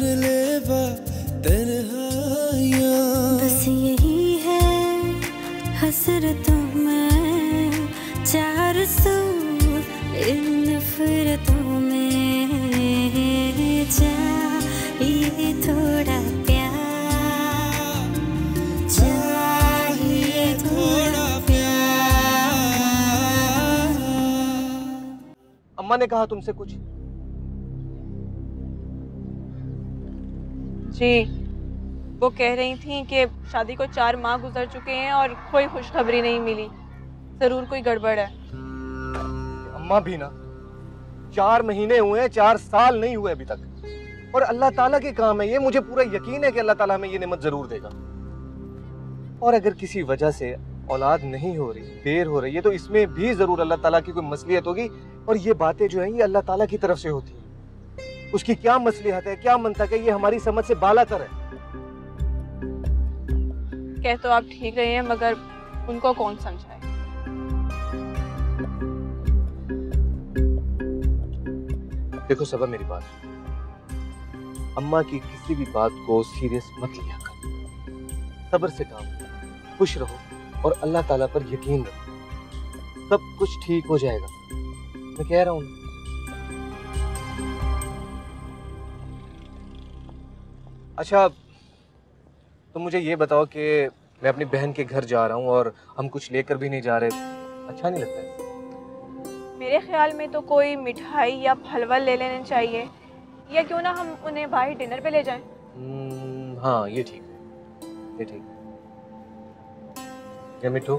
जानलेवा तन्हाइयां, बस यही है हसरतों में 400 इन नफरतों में चाहिए थोड़ा प्यार, चाहिए थोड़ा प्यार। अम्मा ने कहा तुमसे कुछ? जी, वो कह रही थी कि शादी को 4 माह गुजर चुके हैं और कोई खुशखबरी नहीं मिली, जरूर कोई गड़बड़ है। अम्मा भी ना, 4 महीने हुए हैं, 4 साल नहीं हुए अभी तक, और अल्लाह ताला के काम है ये। मुझे पूरा यकीन है कि अल्लाह ताला हमें ये नेमत जरूर देगा। और अगर किसी वजह से औलाद नहीं हो रही, देर हो रही है, तो इसमें भी जरूर अल्लाह ताला की कोई मसलियत होगी। और ये बातें जो है ये अल्लाह ताला की तरफ से होती है। उसकी क्या मसलिहत है, क्या मंतक है, ये हमारी समझ से बालातर है। कह तो आप ठीक रहे हैं, मगर उनको कौन समझाए। देखो सबा, मेरी बात, अम्मा की किसी भी बात को सीरियस मत लिया कर। सब्र से काम लो, खुश रहो और अल्लाह ताला पर यकीन रखो, सब कुछ ठीक हो जाएगा। मैं कह रहा हूँ। अच्छा, तो मुझे ये बताओ कि मैं अपनी बहन के घर जा रहा हूँ और हम कुछ लेकर भी नहीं जा रहे, अच्छा नहीं लगता है? मेरे ख्याल में तो कोई मिठाई या हलवा ले लेना चाहिए, या क्यों ना हम उन्हें बाहर डिनर पे ले जाएं। हाँ, ये ठीक है, ये ठीक है। क्या मिठू,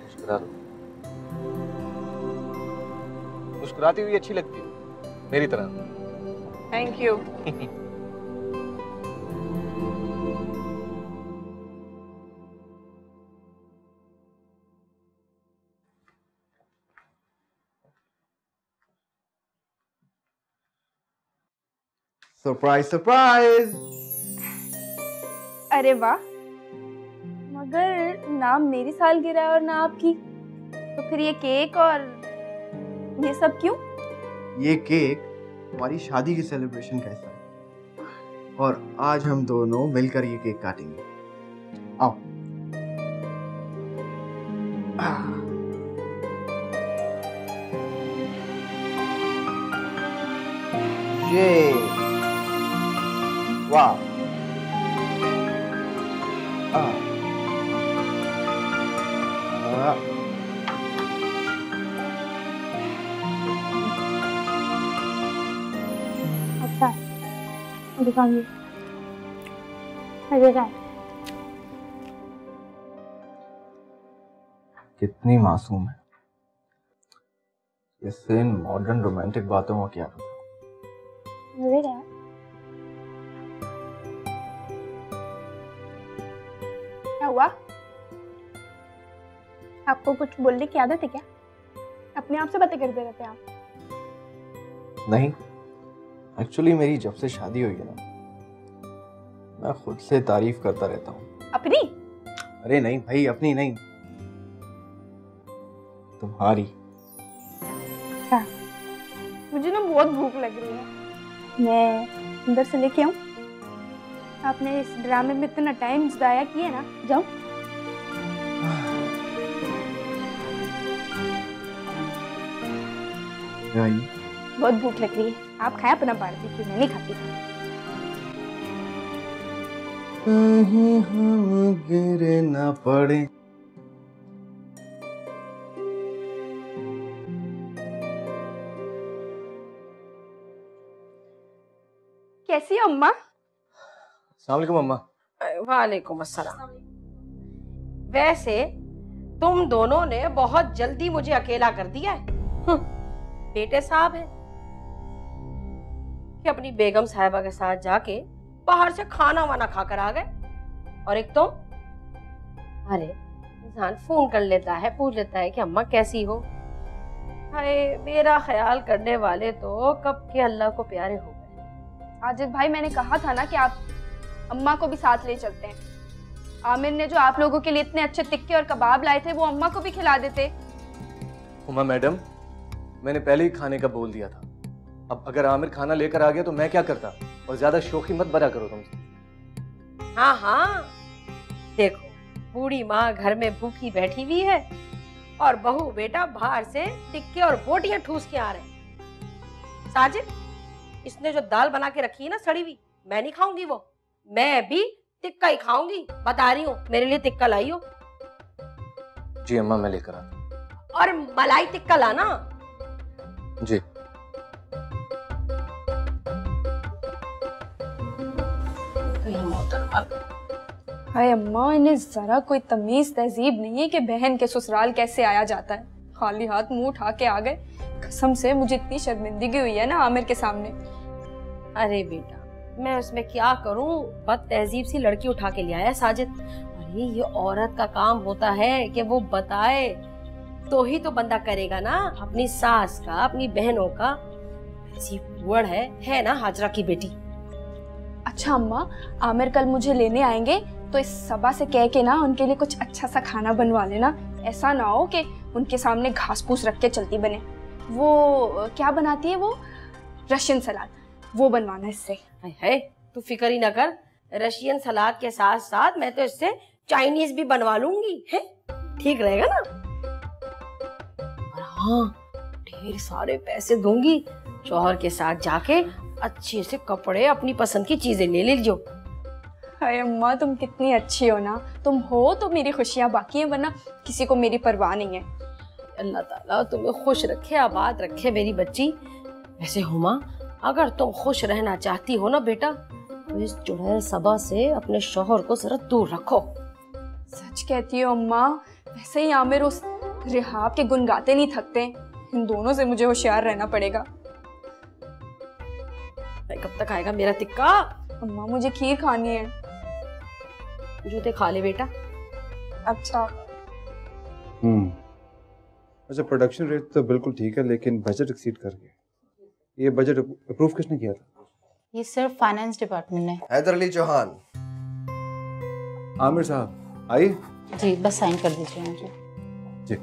मुस्कुरा दो। मुस्कुराती हुई अच्छी लगती है, मेरी तरह। Thank you. Surprise surprise. अरे वाह, मगर ना मेरी सालगिरह और ना आपकी, तो फिर ये केक और ये सब क्यों? ये केक हमारी शादी की सेलिब्रेशन का हिस्सा है, और आज हम दोनों मिलकर ये केक काटेंगे। आओ। ये वाह, अच्छा दिखाऊंगी। मजेदार, कितनी मासूम है। इससे इन मॉडर्न रोमांटिक बातों में क्या पता। मजेदार। हुआ? आपको कुछ बोलने की आदत है क्या? अपने आप से बातें करते रहते हैं आप। नहीं, एक्चुअली मेरी जब से शादी हुई है ना, मैं खुद से तारीफ करता रहता हूँ। अपनी? अरे नहीं भाई, अपनी नहीं, तुम्हारी। क्या? मुझे ना बहुत भूख लग रही है, मैं अंदर से लेके आऊँ? आपने इस ड्रामे में इतना टाइम जाया किया ना, जाओ। बहुत भूख लग रही है, आप खाया अपना पार्टी की? मैं नहीं खाती। कहीं हम गिर ना पड़े। कैसी हो अम्मा? अस्सलामुअलैकुम अम्मा। वालेकुम अस्सलाम। वैसे तुम दोनों ने बहुत जल्दी मुझे अकेला कर दिया है। बेटे साहब है कि अपनी बेगम साहिबा के साथ जाके बाहर से खाना वाना खाकर आ गए, और एक तुम। अरे इंसान फोन कर लेता है, पूछ लेता है कि अम्मा कैसी हो। अरे मेरा ख्याल करने वाले तो कब के अल्लाह को प्यारे हो गए। आजिद भाई, मैंने कहा था ना कि आप अम्मा को भी साथ ले चलते हैं। आमिर ने जो आप लोगों के लिए इतने अच्छे टिक्के और कबाब लाए थे, वो अम्मा को भी खिला देते। उमा मैडम, मैंने पहले ही खाने का बोल दिया था। अब अगर आमिर खाना लेकर आ गया तो मैं क्या करता। और ज्यादा शौकी मत बना करो तुम। हाँ हाँ देखो, बूढ़ी माँ घर में भूखी बैठी हुई है और बहू बेटा बाहर से टिक्के और बोटियां ठूस के आ रहे हैं। साजिद, इसने जो दाल बना के रखी है ना सड़ी हुई, मैं नहीं खाऊंगी वो, मैं भी टिक्का ही खाऊंगी। बता रही हूँ, मेरे लिए टिक्का लाई हो। जी अम्मा, मैं लेकर आता। और मलाई टिक्का लाना। जी। हाय अम्मा, इन्हें जरा कोई तमीज तहजीब नहीं है कि बहन के ससुराल कैसे आया जाता है। खाली हाथ मुंह उठा के आ गए। कसम से मुझे इतनी शर्मिंदगी हुई है ना आमिर के सामने। अरे बेटा, मैं उसमें क्या करूं, बद तहजीब सी लड़की उठा के ले आया साजिद। अरे ये औरत का काम होता है कि वो बताए तो ही तो बंदा करेगा ना, अपनी सास का, अपनी बहनों का। ऐसी वर्ड है ना हाजरा की बेटी। अच्छा अम्मा, आमिर कल मुझे लेने आएंगे तो इस सबा से कह के ना उनके लिए कुछ अच्छा सा खाना बनवा लेना। ऐसा ना हो कि उनके सामने घास फूस रख के चलती बने। वो क्या बनाती है वो, रशियन सलाद, वो बनवाना इससे। है तू फिक्र ही ना कर, रशियन सलाद के साथ साथ मैं तो इससे चाइनीज भी बनवा लूंगी। है ठीक रहेगा ना। और हाँ, ढेर सारे पैसे दूंगी। शौहर के साथ जाके अच्छे से कपड़े, अपनी पसंद की चीजें ले लीजियो। हाय अम्मा, तुम कितनी अच्छी हो ना। तुम हो तो मेरी खुशियाँ बाकी हैं, वरना किसी को मेरी परवाह नहीं है। अल्लाह ताला तुम्हें खुश रखे, आबाद रखे मेरी बच्ची। वैसे हुमा, अगर तुम खुश रहना चाहती हो ना बेटा, तो इस चुड़ैल सबा से अपने शौहर को जरा दूर रखो। सच कहती हो अम्मा। वैसे ही आमिर उस रिहाब के गुन गाते नहीं थकते। इन दोनों से मुझे होशियार रहना पड़ेगा। कब तक आएगा मेरा टिक्का? अम्मा मुझे खीर खानी है। जूते खा ले बेटा। अच्छा। अच्छा, प्रोडक्शन रेट तो बिल्कुल ठीक है, लेकिन बजट एक्सीड कर गया। ये बजट अप्रूव किसने किया था? ये सिर्फ फाइनेंस डिपार्टमेंट ने। हैदर अली जोहान। आमिर साहब आइए। जी, बस साइन कर दीजिए मुझे। जी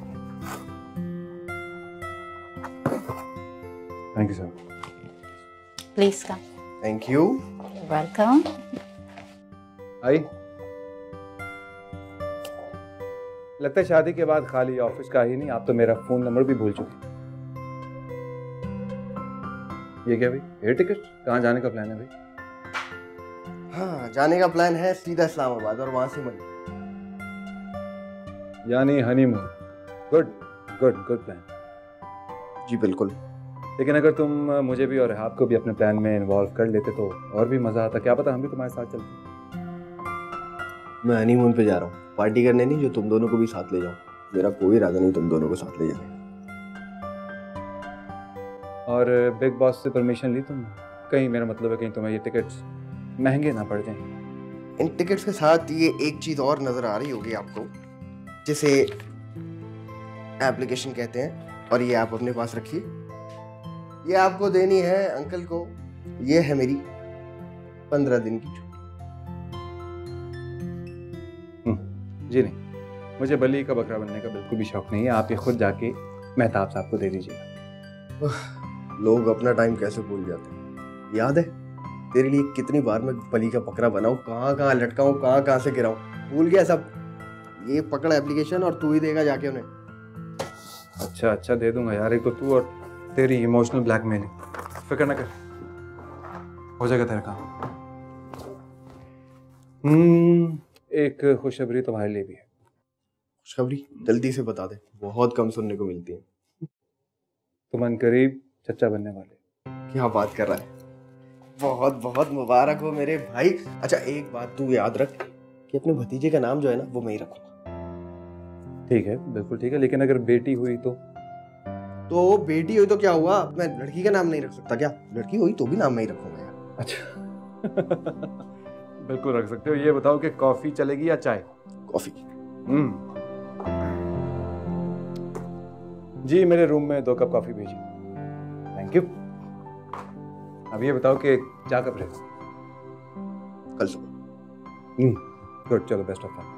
thank you sir. Please come. Thank you. Welcome. आइए। लगता है शादी के बाद खाली ऑफिस का ही नहीं, आप तो मेरा फोन नंबर भी भूल चुके। ये क्या भाई, एयर टिकट? कहाँ जाने का प्लान है भाई? हाँ, जाने का प्लान है सीधा इस्लामाबाद और वहां से मनी, यानी honeymoon. Good good good plan. जी बिल्कुल, लेकिन अगर तुम मुझे भी और आपको भी अपने प्लान में इन्वॉल्व कर लेते तो और भी मजा आता। क्या पता हम भी तुम्हारे साथ चलते। मैं हनीमून पे जा रहा हूँ, पार्टी करने नहीं, जो तुम दोनों को भी साथ ले जाऊं। मेरा कोई इरादा नहीं तुम दोनों को साथ ले जाने का। और बिग बॉस से परमिशन ली तुम? कहीं मेरा मतलब है कहीं तुम्हें ये टिकट्स महंगे ना पड़ जाएं। इन टिकट्स के साथ ये एक चीज और नजर आ रही होगी आपको, जिसे एप्लीकेशन कहते हैं, और ये आप अपने पास रखिए। ये आपको देनी है अंकल को। ये है मेरी 15 दिन की छुट्टी। जी नहीं, मुझे बली का बकरा बनने का बिल्कुल भी शौक नहीं है। आप ये खुद जाके मेहताब साहब को दे दीजिएगा। लोग अपना टाइम कैसे भूल जाते हैं। याद है तेरे लिए कितनी बार मैं बली का बकरा बनाऊं, कहाँ कहाँ लटकाऊं, कहाँ कहाँ से गिराऊं, भूल गया सब। ये पकड़ एप्लीकेशन और तू ही देगा जाके उन्हें। अच्छा अच्छा, दे दूंगा यार। एक तो तू और तेरी इमोशनल ब्लैकमेलिंग। फिक्र ना कर, हो जाएगा तेरा काम। एक खुशखबरी तुम्हारे लिए भी है। खुशखबरी? जल्दी से बता दे, बहुत कम सुनने को मिलती है। तुम अनकरीब चचा बनने वाले। क्या बात कर रहा है, बहुत बहुत मुबारक हो मेरे भाई। अच्छा एक बात तू याद रख कि अपने भतीजे का नाम जो है ना वो मैं ही रखूंगा। ठीक है, बिल्कुल ठीक है, लेकिन अगर बेटी हुई तो बेटी हुई तो क्या हुआ? मैं लड़की का नाम नहीं रख सकता क्या? लड़की हुई तो भी नाम मैं ही रखूंगा यार। अच्छा बिल्कुल रख सकते हो। ये बताओ कि कॉफी चलेगी या चाय? कॉफी। जी, मेरे रूम में 2 कप कॉफी भेजिए। Thank you. अब ये बताओ कि क्या कब रहेगा? कल सुबह। गुड, चलो बेस्ट ऑफ लक।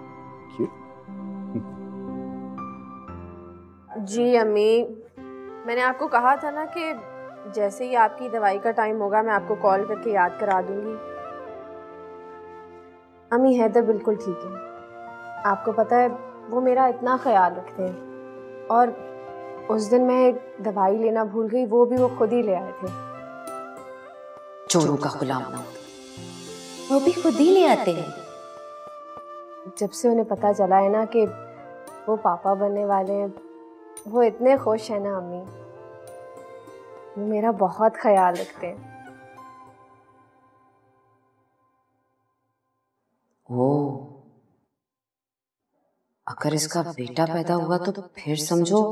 जी अम्मी, मैंने आपको कहा था ना कि जैसे ही आपकी दवाई का टाइम होगा मैं आपको कॉल करके याद करा दूंगी। अम्मी हैदर बिल्कुल ठीक है, आपको पता है वो मेरा इतना ख्याल रखते हैं। और उस दिन मैं एक दवाई लेना भूल गई, वो भी वो खुद ही ले आए थे। चोरों का गुलाम ना, वो भी खुद ही ले आते हैं। जब से उन्हें पता चला है ना कि वो पापा बनने वाले हैं, वो इतने खुश हैं ना अम्मी, वो मेरा बहुत ख्याल रखते हैं। ओ, अगर इसका बेटा पैदा हुआ तो फिर समझो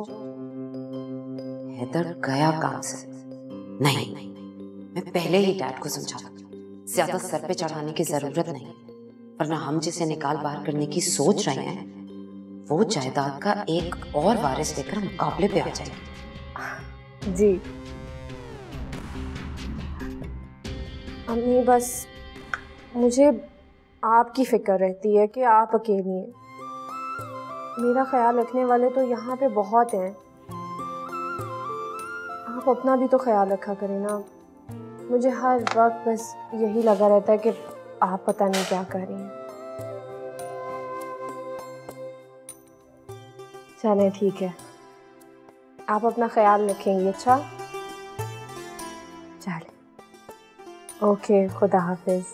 हैदर गया काम से। नहीं नहीं, मैं पहले ही डैड को समझा, ज्यादा सर पे चढ़ाने की जरूरत नहीं, वरना हम जिसे निकाल बाहर करने की सोच रहे हैं वो जायदाद का एक और वारिस लेकर मुकाबले पे आ जाएगी। जी अम्मी, बस मुझे आपकी फिक्र रहती है कि आप अकेली हैं। मेरा ख्याल रखने वाले तो यहाँ पे बहुत हैं, आप अपना भी तो ख्याल रखा करें ना। मुझे हर वक्त बस यही लगा रहता है कि आप पता नहीं क्या कर रही हैं। चलें ठीक है, आप अपना ख्याल रखेंगी। अच्छा चलें, ओके, खुदा हाफिज।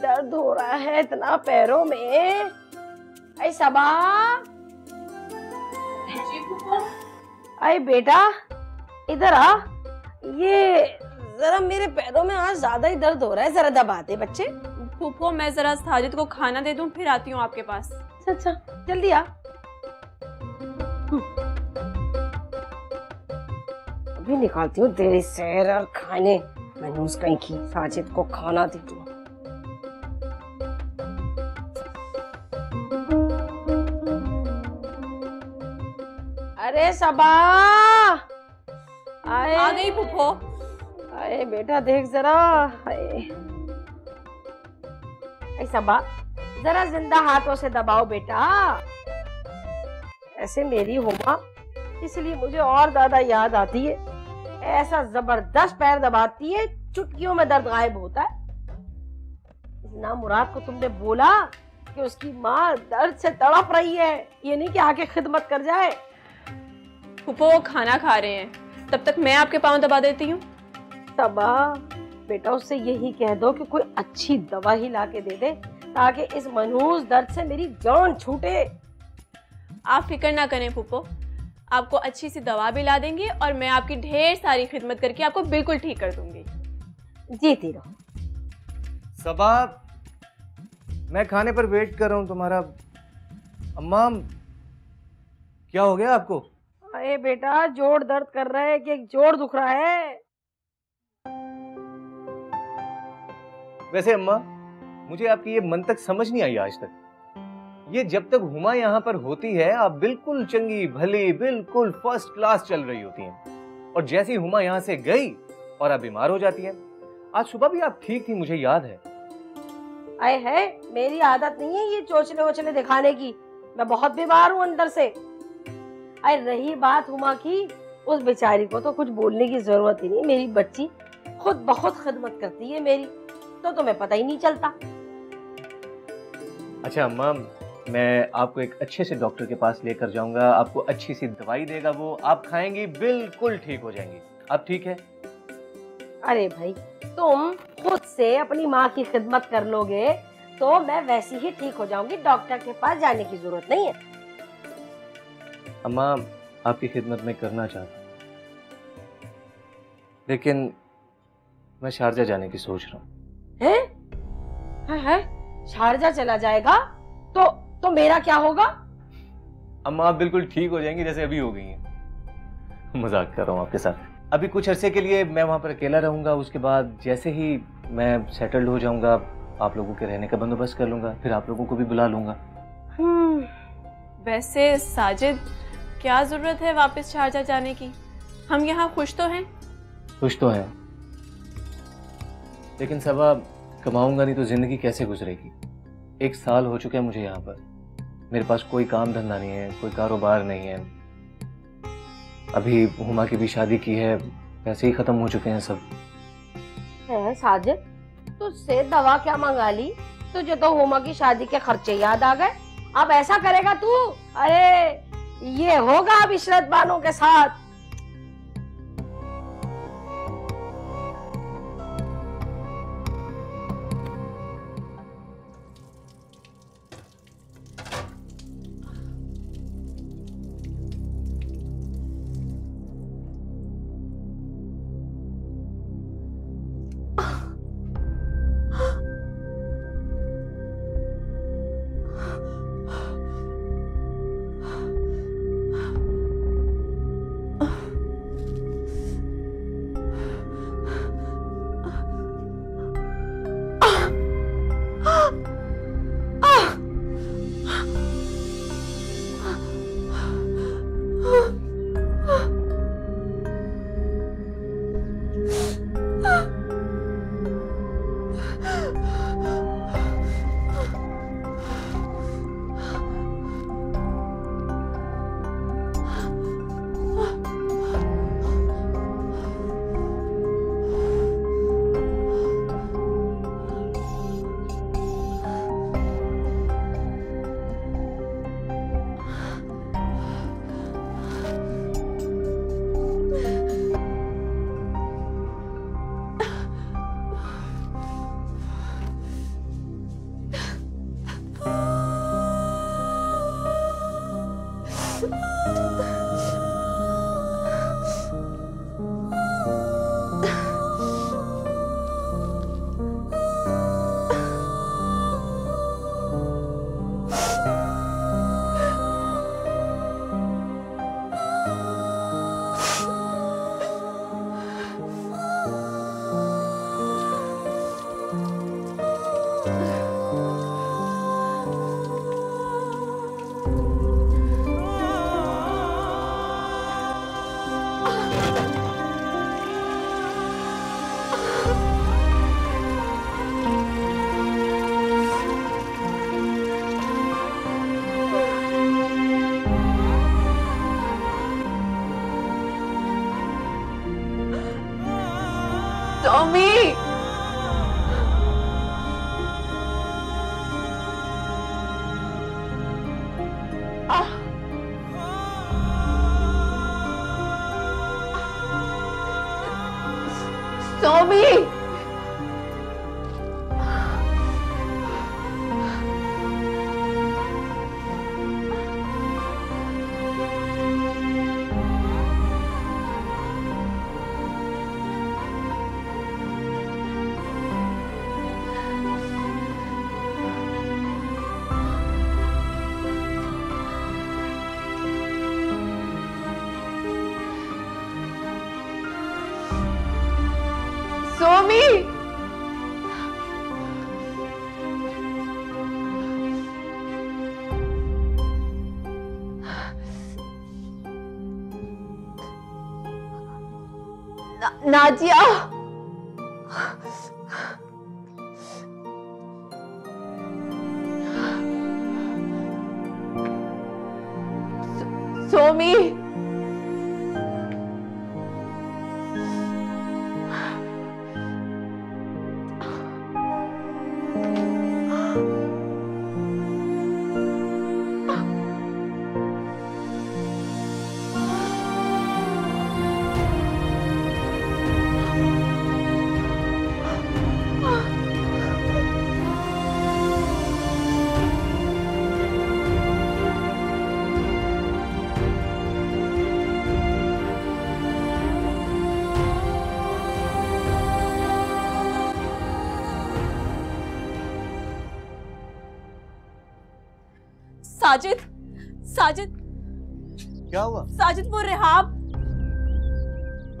दर्द हो रहा है इतना पैरों में। ऐ सबा, ऐ बेटा इधर आ, ये जरा मेरे पैरों में आज ज्यादा ही दर्द हो रहा है, जरा दबा दे बच्चे। फूफो मैं जरा साजिद को खाना दे दूं फिर आती हूँ आपके पास। अच्छा जल्दी आ, अभी निकालती हूँ तेरी सैर और खाने। मैंने उसका की साजिद को खाना दे दूँ। अरे सबा आ गई पुप्पो। अरे बेटा देख जरा, अरे सबा जरा जिंदा हाथों से दबाओ बेटा। ऐसे मेरी हुमा इसलिए मुझे और ज्यादा याद आती है, ऐसा जबरदस्त पैर दबाती है, चुटकियों में दर्द गायब होता है। इस नामुराद को तुमने बोला कि उसकी माँ दर्द से तड़प रही है, ये नहीं कि आके खिदमत कर जाए। फूफो खाना खा रहे हैं, तब तक मैं आपके पाँव दबा देती हूँ। सबा बेटा उससे यही कह दो कि कोई अच्छी दवा ही ला के दे दे, ताकि इस मनहूस दर्द से मेरी जान छूटे। आप फिक्र ना करें फूफो, आपको अच्छी सी दवा भी ला देंगे और मैं आपकी ढेर सारी खिदमत करके आपको बिल्कुल ठीक कर दूंगी। जीती रहो। सबा मैं खाने पर वेट कर रहा हूँ तुम्हारा। अम्मा क्या हो गया आपको? अरे बेटा जोड़ दर्द कर रहा है कि एक जोड़ दुख रहा है। वैसे अम्मा मुझे आपकी ये मंतक समझ नहीं आई आज तक। ये जब तक हुमा यहाँ पर होती है आप बिल्कुल चंगी भली बिल्कुल फर्स्ट क्लास चल रही होती हैं, और जैसी हुमा यहाँ से गई और आप बीमार हो जाती है। आज सुबह भी आप ठीक थी, मुझे याद है। आए है, मेरी आदत नहीं है ये चोचले वोचले दिखाने की, मैं बहुत बीमार हूँ अंदर से। अरे रही बात हुमा की, उस बेचारी को तो कुछ बोलने की जरूरत ही नहीं, मेरी बच्ची खुद बहुत खिदमत करती है मेरी, तो तुम्हें पता ही नहीं चलता। अच्छा अम्मा मैं आपको एक अच्छे से डॉक्टर के पास लेकर जाऊंगा, आपको अच्छी सी दवाई देगा वो, आप खाएंगी बिल्कुल ठीक हो जाएंगी। आप ठीक है? अरे भाई तुम खुद से अपनी माँ की खिदमत कर लोगे तो मैं वैसी ही ठीक हो जाऊंगी, डॉक्टर के पास जाने की जरूरत नहीं है। अम्मा आपकी खिदमत में करना चाहता हूँ, लेकिन मैं शारजा जाने की सोच रहा हूँ। हैं? शारजा चला जाएगा तो मेरा क्या होगा? अम्मा आप बिल्कुल ठीक हो जाएंगी जैसे अभी हो गई हैं। मजाक कर रहा हूँ आपके साथ। अभी कुछ अरसे के लिए मैं वहाँ पर अकेला रहूंगा, उसके बाद जैसे ही मैं सेटल्ड हो जाऊंगा आप लोगों के रहने का बंदोबस्त कर लूंगा, फिर आप लोगों को भी बुला लूंगा। वैसे साजिद क्या जरूरत है वापस शारजा जाने की? हम यहाँ खुश तो हैं। खुश तो हैं, लेकिन सबा कमाऊंगा नहीं तो जिंदगी कैसे गुजरेगी? 1 साल हो चुका है मुझे यहाँ पर, मेरे पास कोई काम धंधा नहीं है, कोई कारोबार नहीं है। अभी हुमा की भी शादी की है, पैसे ही खत्म हो चुके हैं सब। है साजिद, तुझसे दवा क्या मंगा ली? तुझे तो हुमा की शादी के खर्चे याद आ गए। अब ऐसा करेगा तू? अरे ये होगा अब इशरत बानों के साथ। नाजिया, सोमी, साजिद, साजिद क्या हुआ? साजिद वो रिहाब,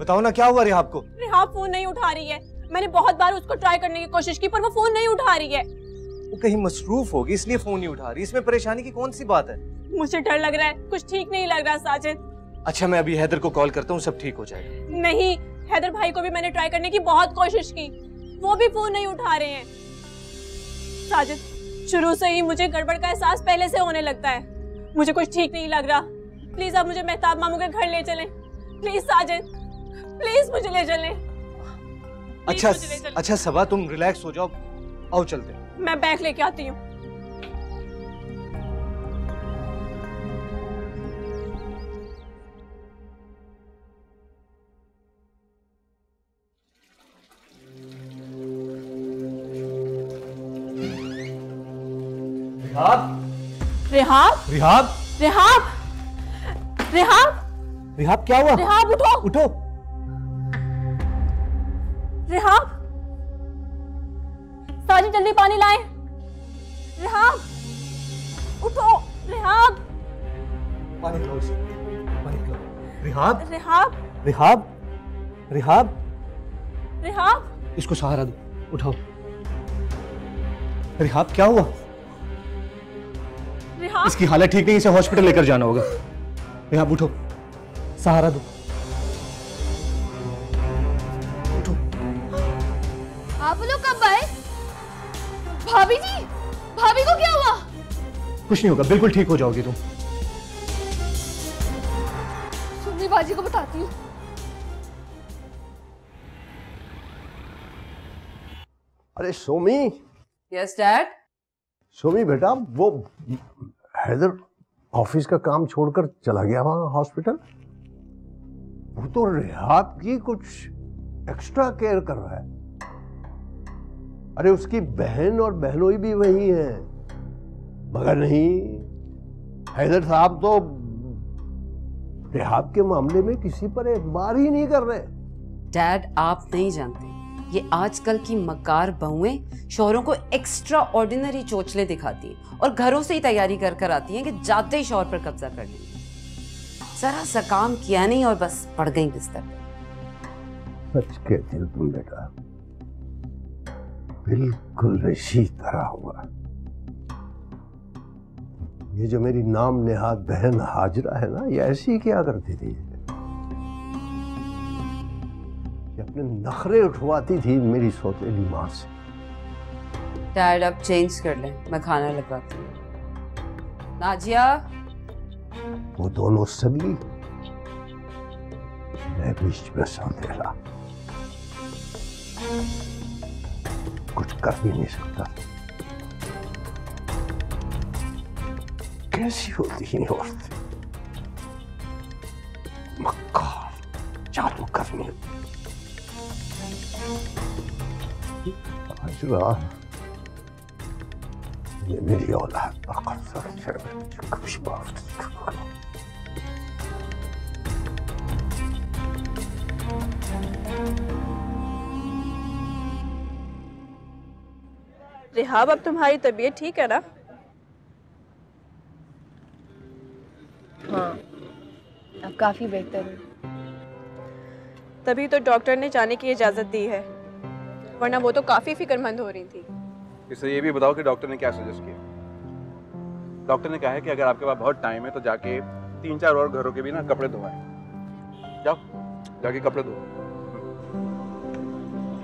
बताओ ना क्या हुआ रिहाब को? रिहाब फोन नहीं उठा रही है, मैंने बहुत बार उसको ट्राई करने की कोशिश की पर वो फोन नहीं उठा रही है। वो कहीं मसरूफ होगी इसलिए फोन नहीं उठा रही, इसमें परेशानी की कौन सी बात है? मुझे डर लग रहा है, कुछ ठीक नहीं लग रहा साजिद। अच्छा मैं अभी हैदर को कॉल करता हूँ, सब ठीक हो जाएगा। नहीं, हैदर भाई को भी मैंने ट्राई करने की बहुत कोशिश की, वो भी फोन नहीं उठा रहे हैं। साजिद शुरू से ही मुझे गड़बड़ का एहसास पहले से होने लगता है, मुझे कुछ ठीक नहीं लग रहा। प्लीज आप मुझे मेहताब मामू के घर ले चलें, प्लीज साजिद, प्लीज मुझे ले चलें। अच्छा अच्छा सबा तुम रिलैक्स हो जाओ, आओ चलते हैं। मैं बैग लेके आती हूँ। रिहाब, रिहाब, रिहाब, रिहाब, रिहाब क्या हुआ? रिहाब उठो, उठो। रिहाब, साजिद जल्दी पानी लाए। रिहाब उठो, रिहाब पानी लाओ, पानी लाओ। रिहाब, रिहाब, रिहाब, रिहाब, रिहाब इसको सहारा दो, उठाओ। रिहाब क्या हुआ? इसकी हालत ठीक नहीं, इसे हॉस्पिटल लेकर जाना होगा। रिहाब उठो, सहारा दो, उठो। आप लोग कब आए? भाभी जी, भाभी को क्या हुआ? कुछ नहीं होगा, बिल्कुल ठीक हो जाओगी तुम। सुनी बाजी को बताती हूँ। अरे सोमी। Yes dad. सोमी बेटा वो हैदर ऑफिस का काम छोड़कर चला गया वहां हॉस्पिटल, वो तो रिहाब की कुछ एक्स्ट्रा केयर कर रहा है। अरे उसकी बहन और बहनोई भी वही हैं, मगर नहीं, हैदर साहब तो रिहाब के मामले में किसी पर एतबार ही नहीं कर रहे। डैड आप नहीं जानते, ये आजकल की मकार बहुएं शोहरों को एक्स्ट्रा ऑर्डिनरी चोचले दिखाती हैं और घरों से ही तैयारी कर कर आती हैं कि जाते ही शोहर पर कब्जा कर लेंगे। जरा सा काम किया नहीं और बस पड़ गई बिस्तर पे। सच कहती हो तुम बेटा, बिल्कुल रशी तरह हुआ। ये जो मेरी नाम नेहाद बहन हाजरा है ना, ये ऐसी क्या करती थी? अपने नखरे उठवाती थी मेरी सौतेली माँ से। डैड अब चेंज कर लें, मैं खाना लगाती हूँ। नाजिया, वो दोनों सगी, मैं बीच में सौतेला, कुछ कर भी नहीं सकता। कैसी होती है औरतें, मक्कार, जादू करने। ये मेरी औलाद पर कर्जा है, कुछ माफ नहीं करूंगा। रिहाब अब तुम्हारी तबीयत ठीक है ना? हाँ अब काफी बेहतर है, तभी तो डॉक्टर ने जाने की इजाजत दी है, वरना वो तो काफी फिक्रमंद हो रही थी। इससे ये भी बताओ कि डॉक्टर ने क्या सजेस्ट किया? डॉक्टर ने कहा है कि अगर आपके पास बहुत टाइम है तो जाके 3-4 और घरों के भी ना कपड़े धोवाएं। जाओ जाके कपड़े धो।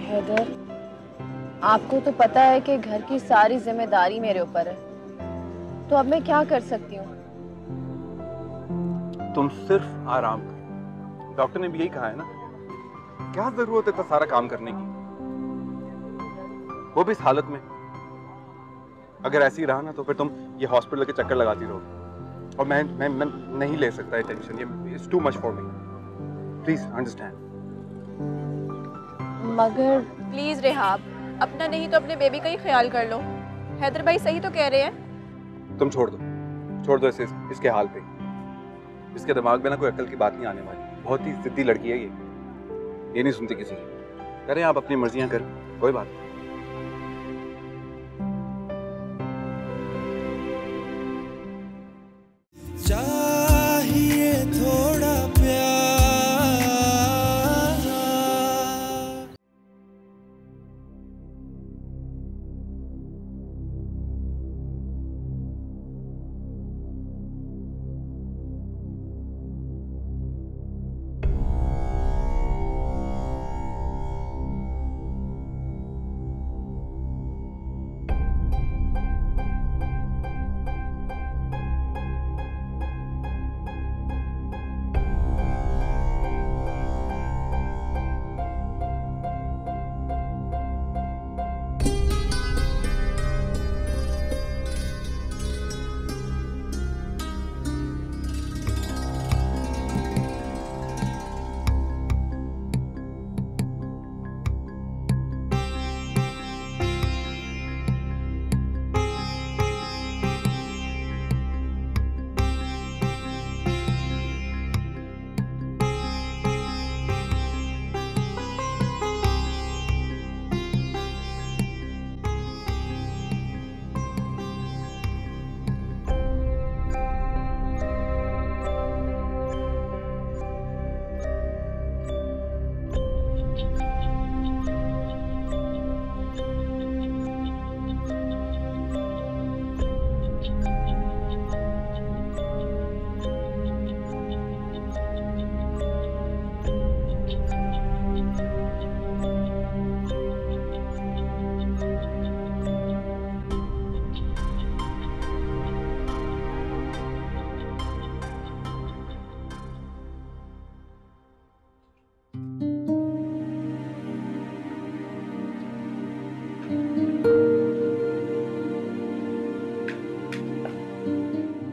हैदर आपको तो पता है कि घर की सारी जिम्मेदारी मेरे ऊपर है, तो अब मैं क्या कर सकती हूँ? तुम सिर्फ आराम करो, डॉक्टर ने भी यही कहा है ना। क्या जरूरत है इतना सारा काम करने की, वो भी इस हालत में। अगर ऐसे ही रहा ना तो फिर तुम ये हॉस्पिटल के चक्कर लगाती रहोगी, और मैं नहीं ले सकता ये टेंशन, ये it's too much for me, please understand. मगर प्लीज रिहाब, अपना नहीं तो अपने बेबी का ही ख्याल कर लो। हैदर भाई सही तो कह रहे हैं। तुम छोड़ दो इसे, इसके हाल पे। इसके दिमाग में ना कोई अक्ल की बात नहीं आने वाली, बहुत ही जिद्दी लड़की है ये नहीं सुनती किसी की। करें आप अपनी मर्जियाँ कर, कोई बात नहीं।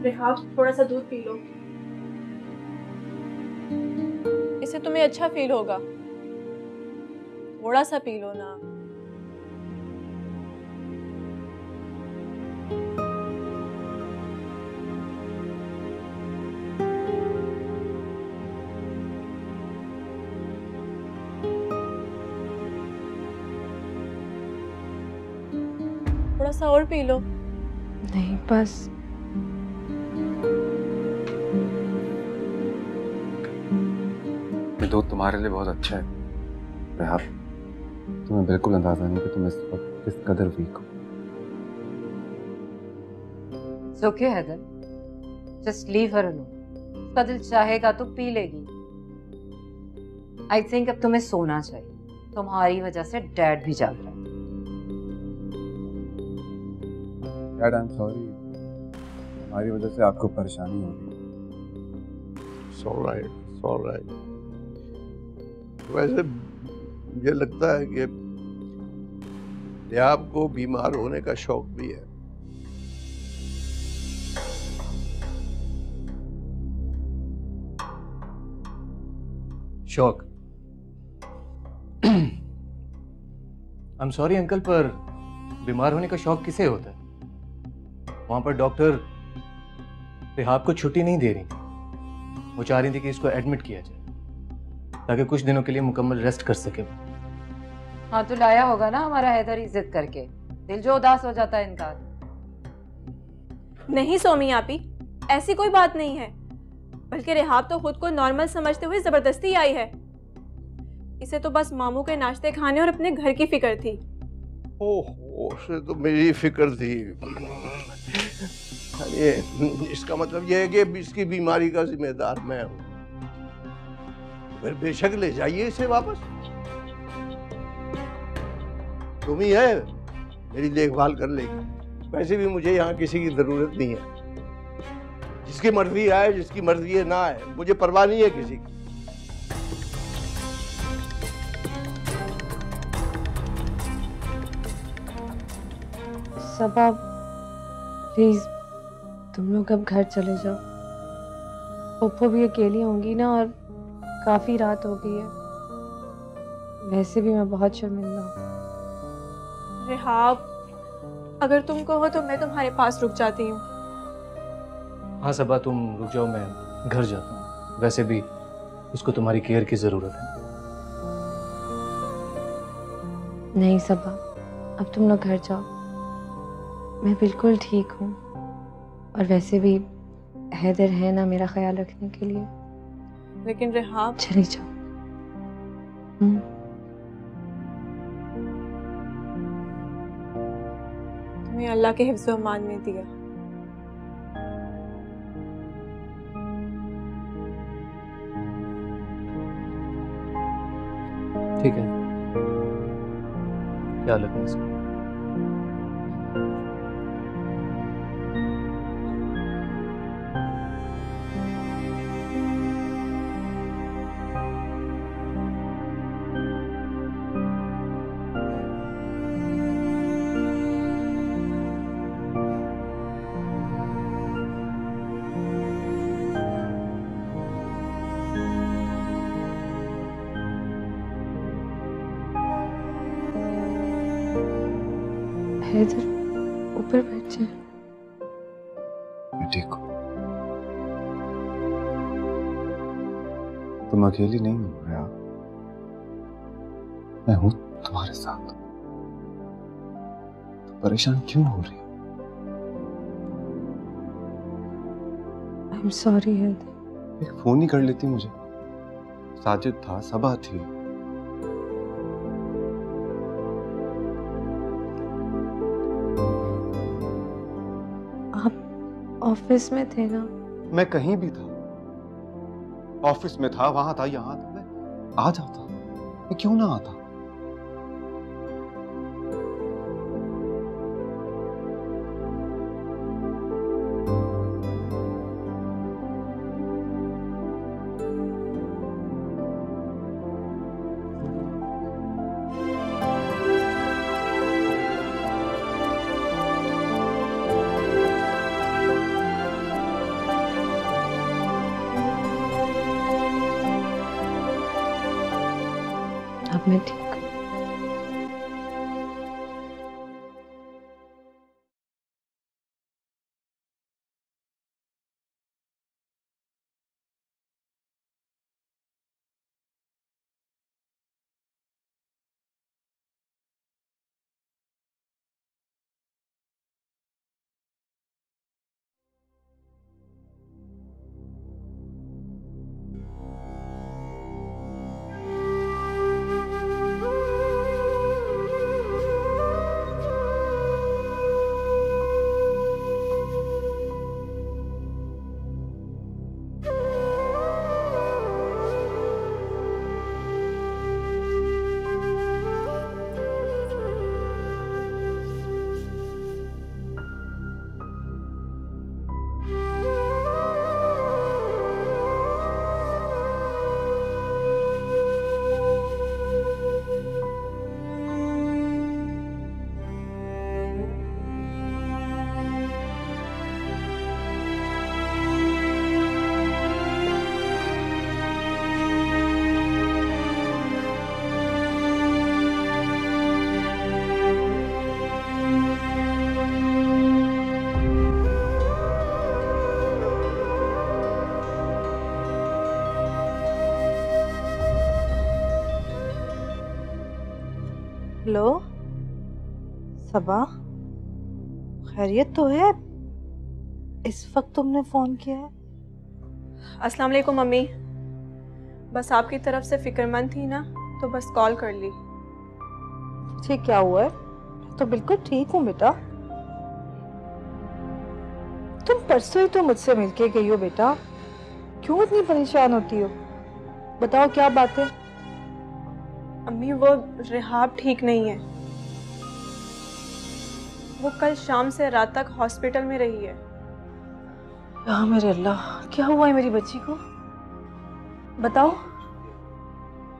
रेहाब, थोड़ा सा दूध पी लो, इससे तुम्हें अच्छा फील होगा। थोड़ा सा पी लो ना। थोड़ा सा और पी लो। नहीं, बस दूध तुम्हारे लिए बहुत अच्छा है रेहाब, तुम्हें बिल्कुल अंदाजा नहीं कि तुम इस वक्त किस कदर वीक हो। It's okay, Haider, just leave her alone. उसका दिल चाहेगा तो पी लेगी। आई थिंक अब तुम्हें सोना चाहिए, तुम्हारी वजह से डैड भी जाग रहा है। डैड, आई एम सॉरी, हमारी वजह से आपको परेशानी हो रही है। It's all right, it's all right. वैसे मुझे लगता है कि रेहाब को बीमार होने का शौक भी है। शौक? आई एम सॉरी अंकल, पर बीमार होने का शौक किसे होता है? वहां पर डॉक्टर रेहाब को छुट्टी नहीं दे रही थी, वो चाह रही थी कि इसको एडमिट किया जाए ताकि कुछ दिनों के लिए मुकम्मल रेस्ट कर सके। हाँ तो लाया होगा ना हमारा हैदर इज्जत करके, दिल जो उदास हो जाता है इनका। नहीं सोमी आपी, ऐसी कोई बात नहीं है, बल्कि रेहाब तो खुद को नॉर्मल समझते हुए जबरदस्ती आई है। इसे तो बस मामू के नाश्ते खाने और अपने घर की फिक्र थी। ओहो, उसे तो मेरी फिक्र थी। इसका मतलब यह है कि इसकी बीमारी का जिम्मेदार मैं हूँ। फिर बेशक ले जाइए इसे वापस, तुम ही है मेरी देखभाल कर लेगी। वैसे भी मुझे यहाँ किसी की जरूरत नहीं है, जिसकी मर्जी आए जिसकी मर्जी ना आए, मुझे परवाह नहीं है किसी की। सबा प्लीज तुम लोग अब घर चले जाओ, पप्पू भी अकेली होंगी ना और काफी रात हो गई है। वैसे भी मैं बहुत शर्मिंदा हूँ। रेहाब, अगर तुम कहो तो मैं तुम्हारे पास रुक जाती हूँ। हाँ सबा, तुम रुक जाओ, मैं घर जाता हूँ, वैसे भी उसको तुम्हारी केयर की जरूरत है। नहीं सबा, अब तुम लोग घर जाओ, मैं बिल्कुल ठीक हूँ और वैसे भी हैदर है ना मेरा ख्याल रखने के लिए। लेकिन रेहाब, चली जाओ। तुम्हें अल्लाह के हिफ्ज़ अमान ने दिया। ठीक है, क्या लगता है? हैदर, ऊपर बैठ जाए। मैं ठीक हूँ, तुम अकेली नहीं हो रहा, मैं हूँ तुम्हारे साथ। तुम परेशान क्यों हो रही हो? I am sorry Haider. एक फोन ही कर लेती मुझे, साजिद था, सबा थी। ऑफिस में थे ना? मैं कहीं भी था, ऑफिस में था, वहां था, यहाँ था, मैं आ जाता, मैं क्यों ना आता? इस्लामाबाद में थी। हेलो सबा, खैरियत तो है? इस वक्त तुमने फ़ोन किया है? अस्सलाम वालेकुम मम्मी, बस आपकी तरफ से फिक्रमंद थी ना, तो बस कॉल कर ली। ठीक, क्या हुआ है? तो बिल्कुल ठीक हूँ बेटा। तुम परसों ही तो मुझसे मिलके गई हो बेटा, क्यों इतनी परेशान होती हो? बताओ क्या बात है? अम्मी, वो रिहाब ठीक नहीं है। वो कल शाम से रात तक हॉस्पिटल में रही है। या मेरे अल्लाह, क्या हुआ है मेरी बच्ची को? बताओ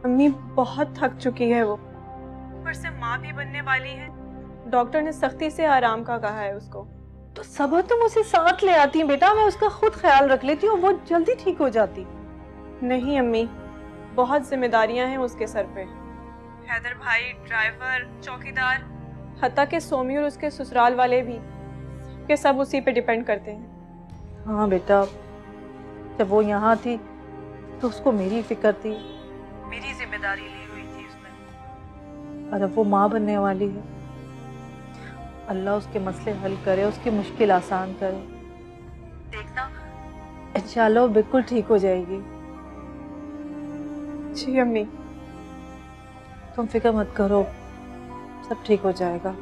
अम्मी, बहुत थक चुकी है वो, ऊपर से माँ भी बनने वाली है। डॉक्टर ने सख्ती से आराम का कहा है उसको। तो सबा, तुम उसे साथ ले आती बेटा, मैं उसका खुद ख्याल रख लेती हूँ, वो जल्दी ठीक हो जाती। नहीं अम्मी, बहुत जिम्मेदारियां हैं उसके सर पे। हैदर भाई, ड्राइवर, चौकीदार, हत्ता के सोमी और उसके ससुराल वाले भी, के सब उसी पे डिपेंड करते हैं। हाँ बेटा, जब वो यहाँ थी तो उसको मेरी फिक्र थी, मेरी जिम्मेदारी ली हुई थी उसने, और अब वो माँ बनने वाली है। अल्लाह उसके मसले हल करे, उसकी मुश्किल आसान करे। देखना इंशाल्लाह बिल्कुल ठीक हो जाएगी। जी अम्मी, तुम फिक्र मत करो, सब ठीक हो जाएगा।